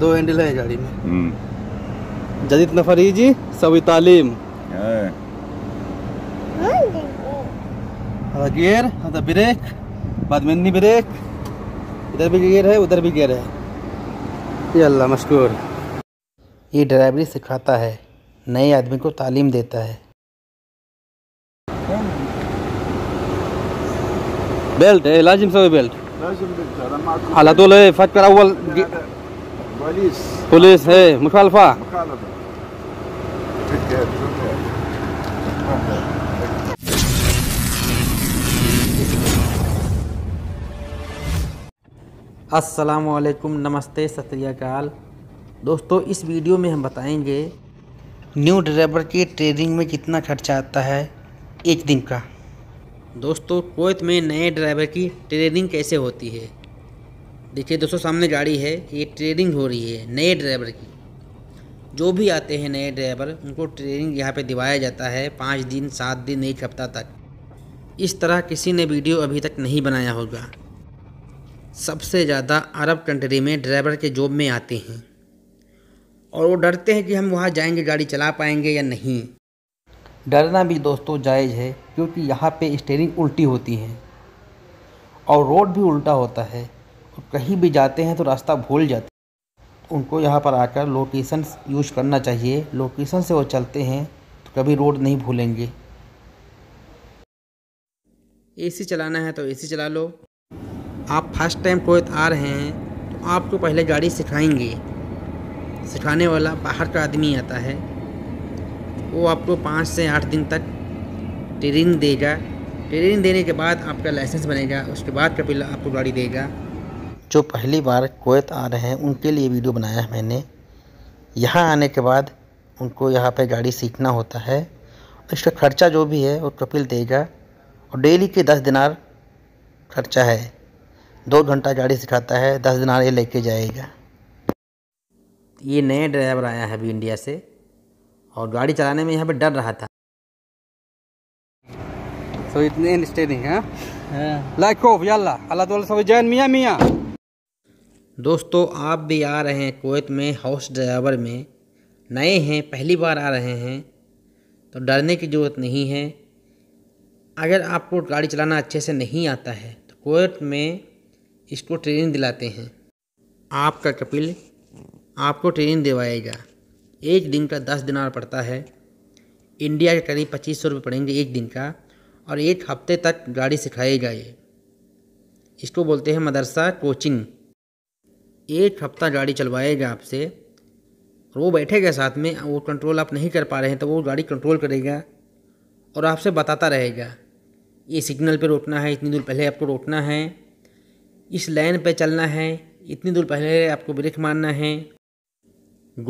दो हैंडल है गाड़ी में। जदीद नफरी जी सवी तालीम गियर अदा ब्रेक बाद में ब्रेक, इधर भी गियर है उधर भी गियर है। ये अल्लाह मशकूर। ये ड्राइवरी सिखाता है, नए आदमी को तालीम देता है। बेल्ट है लाजिम से बेल्ट हालातुल फजर अव्वल पुलिस है मुखालफा। अस्सलामुअलैकुम, नमस्ते, सत श्री अकाल। दोस्तों, इस वीडियो में हम बताएंगे न्यू ड्राइवर की ट्रेनिंग में कितना खर्चा आता है एक दिन का। दोस्तों, कुवैत में नए ड्राइवर की ट्रेनिंग कैसे होती है। देखिए दोस्तों, सामने गाड़ी है, ये ट्रेनिंग हो रही है नए ड्राइवर की। जो भी आते हैं नए ड्राइवर, उनको ट्रेनिंग यहाँ पे दिवाया जाता है 5 दिन, 7 दिन, 1 हफ्ता तक। इस तरह किसी ने वीडियो अभी तक नहीं बनाया होगा। सबसे ज़्यादा अरब कंट्री में ड्राइवर के जॉब में आते हैं और वो डरते हैं कि हम वहाँ जाएंगे गाड़ी चला पाएंगे या नहीं। डरना भी दोस्तों जायज़ है, क्योंकि यहाँ पे स्टीयरिंग उल्टी होती है और रोड भी उल्टा होता है और कहीं भी जाते हैं तो रास्ता भूल जाते हैं। उनको यहाँ पर आकर लोकेशन यूज़ करना चाहिए, लोकेशन से वो चलते हैं तो कभी रोड नहीं भूलेंगे। AC चलाना है तो AC चला लो। आप फर्स्ट टाइम कुवैत आ रहे हैं तो आपको पहले गाड़ी सिखाएंगे। सिखाने वाला बाहर का आदमी आता है, वो आपको 5 से 8 दिन तक ट्रेनिंग देगा। ट्रेनिंग देने के बाद आपका लाइसेंस बनेगा, उसके बाद कपिल आपको गाड़ी देगा। जो पहली बार कुवैत आ रहे हैं उनके लिए वीडियो बनाया है मैंने। यहाँ आने के बाद उनको यहाँ पे गाड़ी सीखना होता है। इसका खर्चा जो भी है वो कपिल देगा और डेली के 10 दिनार खर्चा है। 2 घंटा गाड़ी सिखाता है, 10 दिनार ये लेके जाएगा। ये नया ड्राइवर आया है अभी इंडिया से और गाड़ी चलाने में यहाँ पे डर रहा था। तो इतने स्टेयरिंग है लाइक ऑफ यल्ला अल्लाह तआला सब जैन मियां मियां। दोस्तों, आप भी आ रहे हैं कुवैत में हाउस ड्राइवर में, नए हैं, पहली बार आ रहे हैं तो डरने की ज़रूरत नहीं है। अगर आपको गाड़ी चलाना अच्छे से नहीं आता है तो कुवैत में इसको ट्रेनिंग दिलाते हैं। आपका कपिल आपको ट्रेनिंग दिवाएगा। एक दिन का 10 दिनार पड़ता है, इंडिया के करीब 2500 रुपये पड़ेंगे एक दिन का। और 1 हफ्ते तक गाड़ी सिखाएगा। ये इसको बोलते हैं मदरसा कोचिंग। 1 हफ्ता गाड़ी चलवाएगा आपसे। वो बैठेगा साथ में, वो कंट्रोल आप नहीं कर पा रहे हैं तो वो गाड़ी कंट्रोल करेगा और आपसे बताता रहेगा। ये सिग्नल पर रोकना है, इतनी दूर पहले आपको रोकना है, इस लाइन पे चलना है, इतनी दूर पहले आपको ब्रेक मारना है,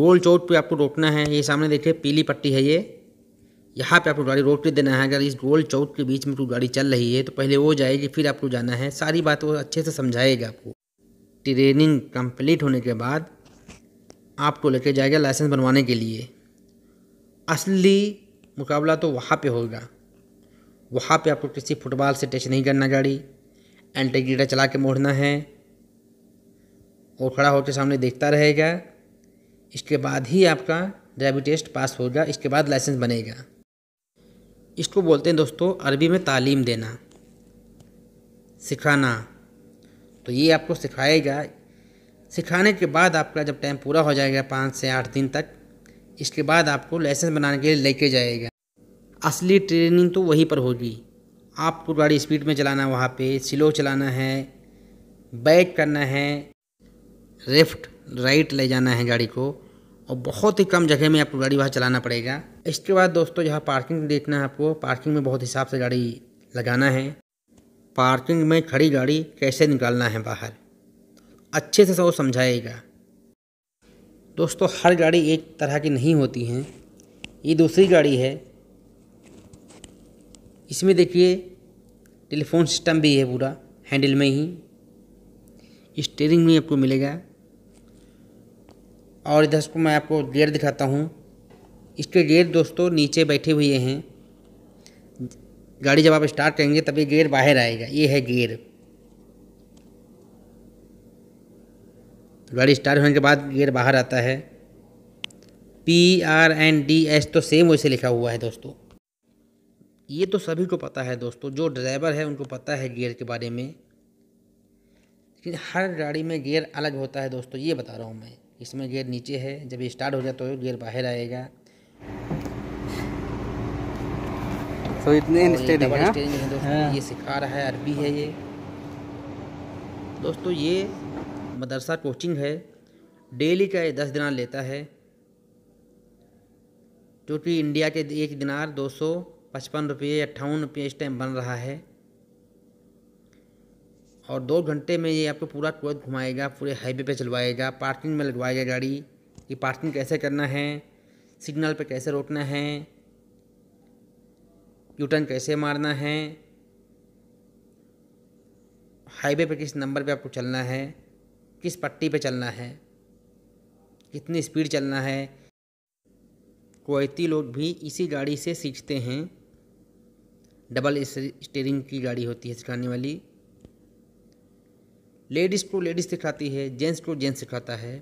गोल चौक पे आपको रोकना है। ये सामने देखिए पीली पट्टी है, ये यहाँ पे आपको गाड़ी रोक के देना है। अगर इस गोल चौक के बीच में कोई गाड़ी चल रही है तो पहले वो जाएगी, फिर आपको जाना है। सारी बात वो अच्छे से समझाएगा आपको। ट्रेनिंग कंप्लीट होने के बाद आपको लेके जाएगा लाइसेंस बनवाने के लिए। असली मुकाबला तो वहाँ पर होगा। वहाँ पर आपको किसी फुटबॉल से टच नहीं करना, गाड़ी एंटीगीटा चला के मोड़ना है। वो खड़ा होकर सामने देखता रहेगा। इसके बाद ही आपका ड्राइविंग टेस्ट पास होगा, इसके बाद लाइसेंस बनेगा। इसको बोलते हैं दोस्तों अरबी में तालीम देना, सिखाना। तो ये आपको सिखाएगा। सिखाने के बाद आपका जब टाइम पूरा हो जाएगा 5 से 8 दिन तक, इसके बाद आपको लाइसेंस बनाने के लिए लेके जाएगा। असली ट्रेनिंग तो वहीं पर होगी। आपको गाड़ी स्पीड में चलाना, वहाँ पे स्लो चलाना है, बैक करना है, लेफ्ट राइट ले जाना है गाड़ी को, और बहुत ही कम जगह में आपको गाड़ी वहाँ चलाना पड़ेगा। इसके बाद दोस्तों यहाँ पार्किंग देखना है आपको। पार्किंग में बहुत हिसाब से गाड़ी लगाना है। पार्किंग में खड़ी गाड़ी कैसे निकालना है बाहर, अच्छे से वो समझाएगा। दोस्तों, हर गाड़ी एक तरह की नहीं होती हैं। ये दूसरी गाड़ी है, इसमें देखिए टेलीफोन सिस्टम भी है पूरा हैंडल में ही, स्टीयरिंग में आपको मिलेगा। और इधर को मैं आपको गियर दिखाता हूँ। इसके गियर दोस्तों नीचे बैठे हुए हैं। गाड़ी जब आप स्टार्ट करेंगे तब ये गियर बाहर आएगा। ये है गियर। तो गाड़ी स्टार्ट होने के बाद गेट बाहर आता है। PRNDS तो सेम वैसे लिखा हुआ है दोस्तों। ये तो सभी को पता है दोस्तों, जो ड्राइवर है उनको पता है गियर के बारे में, लेकिन हर गाड़ी में गियर अलग होता है दोस्तों, ये बता रहा हूँ मैं। इसमें गियर नीचे है, जब ये स्टार्ट हो जाता है गियर बाहर आएगा। तो इतने स्टेयरिंग है दोस्तों, ये सिखा रहा है अरबी है ये दोस्तों। ये मदरसा कोचिंग है, डेली का ये 10 दिनार लेता है, जो कि इंडिया के 1 दिनार 255 रुपये 58 रुपये इस टाइम बन रहा है। और 2 घंटे में ये आपको पूरा कुवैत घुमाएगा, पूरे हाईवे पे चलवाएगा, पार्किंग में लगवाएगा गाड़ी, ये पार्किंग कैसे करना है, सिग्नल पे कैसे रोकना है, यूटर्न कैसे मारना है, हाईवे पे किस नंबर पे आपको चलना है, किस पट्टी पे चलना है, कितनी स्पीड चलना है। कुवैती लोग भी इसी गाड़ी से सीखते हैं। डबल स्टीयरिंग की गाड़ी होती है सिखाने वाली। लेडीज़ को लेडीज़ सिखाती है, जेंट्स को जेंट्स सिखाता है।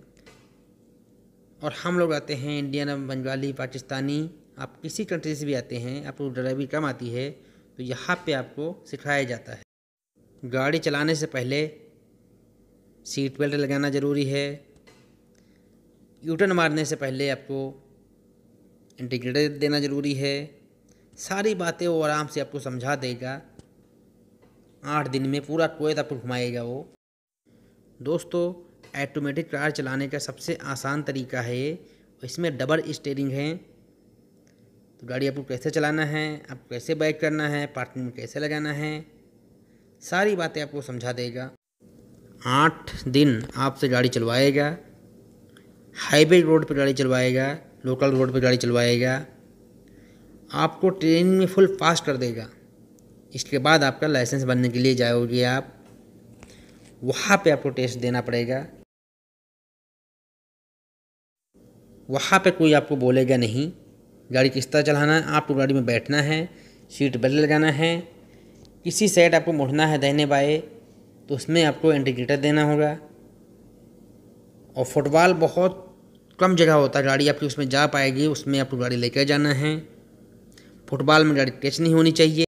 और हम लोग आते हैं इंडियन, बंगाली, पाकिस्तानी, आप किसी कंट्री से भी आते हैं, आपको ड्राइविंग कम आती है तो यहाँ पे आपको सिखाया जाता है। गाड़ी चलाने से पहले सीट बेल्ट लगाना ज़रूरी है। यूटर्न मारने से पहले आपको इंडिकेटर देना ज़रूरी है। सारी बातें वो आराम से आपको समझा देगा। 8 दिन में पूरा कुवैत आपको घुमाएगा वो। दोस्तों ऑटोमेटिक कार चलाने का सबसे आसान तरीका है, इसमें डबल स्टीयरिंग है, तो गाड़ी आपको कैसे चलाना है, आपको कैसे बैक करना है, पार्किंग में कैसे लगाना है, सारी बातें आपको समझा देगा। 8 दिन आपसे गाड़ी चलवाएगा, हाईवे रोड पर गाड़ी चलवाएगा, लोकल रोड पर गाड़ी चलवाएगा, आपको ट्रेनिंग में फुल पास कर देगा। इसके बाद आपका लाइसेंस बनने के लिए जाओगे आप, वहाँ पे आपको टेस्ट देना पड़ेगा। वहाँ पे कोई आपको बोलेगा नहीं गाड़ी किस तरह चलाना है, आपको गाड़ी में बैठना है, सीट बेल्ट लगाना है, किसी साइड आपको मुड़ना है दाहिने बाएं तो उसमें आपको इंडिकेटर देना होगा। और फुटबॉल बहुत कम जगह होता है गाड़ी आपकी उसमें जा पाएगी, उसमें आपको गाड़ी लेकर जाना है। फुटबॉल में गाड़ी टच नहीं होनी चाहिए।